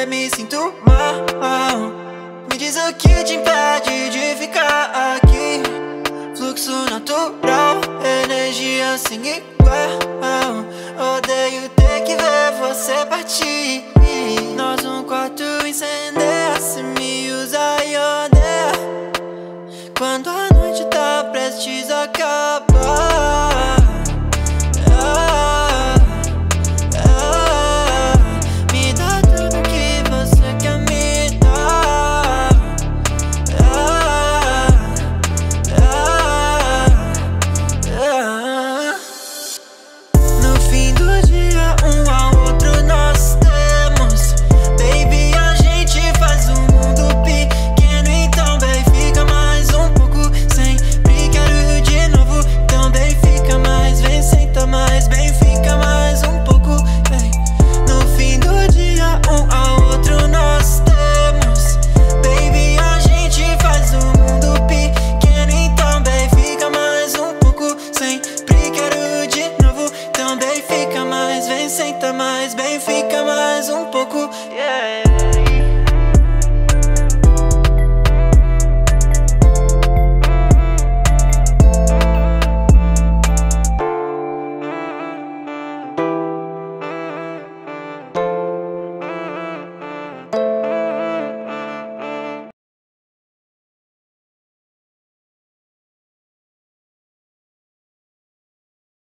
você me sinto mal. Me diz o que te impede de ficar aqui. Fluxo natural, energia sem igual.